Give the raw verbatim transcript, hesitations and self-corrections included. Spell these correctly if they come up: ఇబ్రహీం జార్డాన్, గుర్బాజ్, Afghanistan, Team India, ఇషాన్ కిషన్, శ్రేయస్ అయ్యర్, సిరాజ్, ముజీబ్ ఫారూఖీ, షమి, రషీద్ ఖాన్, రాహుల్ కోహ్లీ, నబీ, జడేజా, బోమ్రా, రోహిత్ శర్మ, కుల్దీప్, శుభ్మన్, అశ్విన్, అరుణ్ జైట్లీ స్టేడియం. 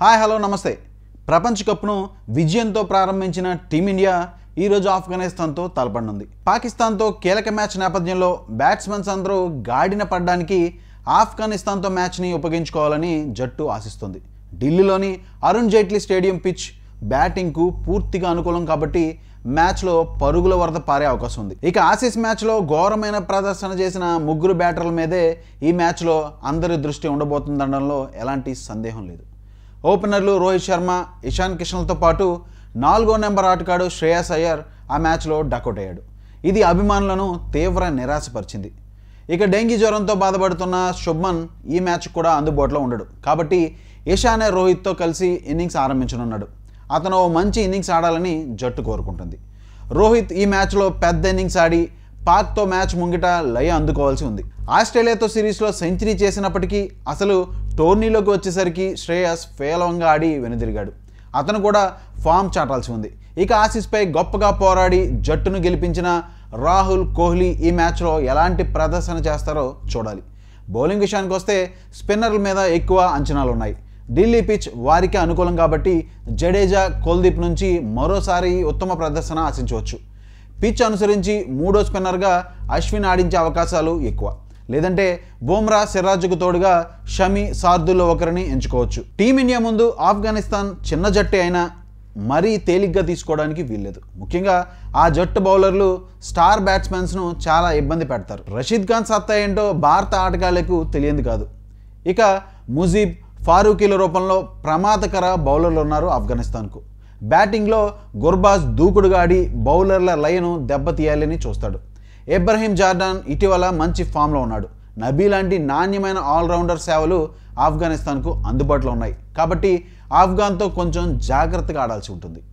Hi hello नमस्ते प्रपंच कप्पुनु विजयंतो प्रारंभिंचिन team India ई रोजु आफ्घनिस्तान तो तलपड़नुंदी। पाकिस्तान तो कीलक मैच नेपथ्यंलो बैट्समन्स अंदरू गाडिन पड्डानिकी आफ्घनिस्तान तो मैच नी उपयोगिंचुकोवाలని जट्टु आशिस्तुंदी। ఢిల్లీలోని అరుణ్ జైట్లీ స్టేడియం pitch batting కు పూర్తిగా అనుకూలం కాబట్టి मैच लो పరుగుల వరద పారే అవకాశం ఉంది। ఇక ఆసీస్ मैच లో ఘోరమైన ప్రదర్శన చేసిన ముగ్గురు బ్యాటర్ల మీదే ఈ మ్యాచ్ లో అందరి దృష్టి ఉండబోతుందనడంలో ఎలాంటి సందేహం లేదు। ఓపెనర్లు రోహిత్ శర్మ ఇషాన్ కిషన్లతో పాటు నాలుగో నెంబర్ ఆటగాడు శ్రేయస్ అయ్యర్ ఆ మ్యాచ్లో డకౌట్ అయ్యాడు। ఇది అభిమానులను తీవ్ర నిరాశపరిచింది। ఇక డెంగీ జ్వరంతో బాధపడుతున్న శుభ్మన్ ఈ మ్యాచ్ కూడా అందుబాటులో ఉండడు కాబట్టి ఇషానే రోహిత్తో కలిసి ఇన్నింగ్స్ ఆరంభించనున్నాడు। అతను మంచి ఇన్నింగ్స్ ఆడాలని జట్టు కోరుకుంటుంది। రోహిత్ ఈ మ్యాచ్లో పెద్ద ఇన్నింగ్స్ ఆడి పాక్ తో మ్యాచ్ ముంగిట లయ అందుకోవాల్సి ఉంది। ఆస్ట్రేలియాతో సిరీస్లో సెంచరీ చేసినప్పటికీ అసలు టోర్నీలోకి వచ్చేసరికి శ్రేయస్ ఫేలంగా ఆడి వెనుదిరిగాడు। అతను కూడా ఫామ్ చాటాల్సి ఉంది। ఇక ఆసీస్పై గొప్పగా పోరాడి జట్టును గెలిపించిన రాహుల్ కోహ్లీ ఈ మ్యాచ్లో ఎలాంటి ప్రదర్శన చేస్తారో చూడాలి। బౌలింగ్ విషయానికి వస్తే స్పిన్నర్ల మీద ఎక్కువ అంచనాలు ఉన్నాయి। ఢిల్లీ పిచ్ వారికి అనుకూలం కాబట్టి జడేజా కుల్దీప్ నుంచి మరోసారి ఉత్తమ ప్రదర్శన ఆశించవచ్చు। పిచ్ అనుసరించి మూడో స్పిన్నర్గా అశ్విన్ ఆడించే అవకాశాలు ఎక్కువ, లేదంటే బోమ్రా సిరాజ్కు తోడుగా షమి సార్దుల్లో ఒకరిని ఎంచుకోవచ్చు। టీమిండియా ముందు ఆఫ్ఘనిస్తాన్ చిన్న జట్టే అయినా మరీ తేలిగ్గా తీసుకోవడానికి వీల్లేదు। ముఖ్యంగా ఆ జట్టు బౌలర్లు స్టార్ బ్యాట్స్మెన్స్ను చాలా ఇబ్బంది పెడతారు। రషీద్ ఖాన్ సత్తా ఏంటో భారత ఆటగాళ్లకు తెలియంది కాదు। ఇక ముజీబ్ ఫారూఖీల రూపంలో ప్రమాదకర బౌలర్లు ఉన్నారు ఆఫ్ఘనిస్తాన్కు। బ్యాటింగ్లో గుర్బాజ్ దూకుడుగా ఆడి బౌలర్ల లయను దెబ్బతీయాలని చూస్తాడు। ఇబ్రహీం జార్డాన్ ఇటీవల మంచి ఫామ్లో ఉన్నాడు। నబీ లాంటి నాణ్యమైన ఆల్రౌండర్ సేవలు ఆఫ్ఘనిస్తాన్కు అందుబాటులో ఉన్నాయి కాబట్టి ఆఫ్ఘాన్తో కొంచెం జాగ్రత్తగా ఆడాల్సి ఉంటుంది।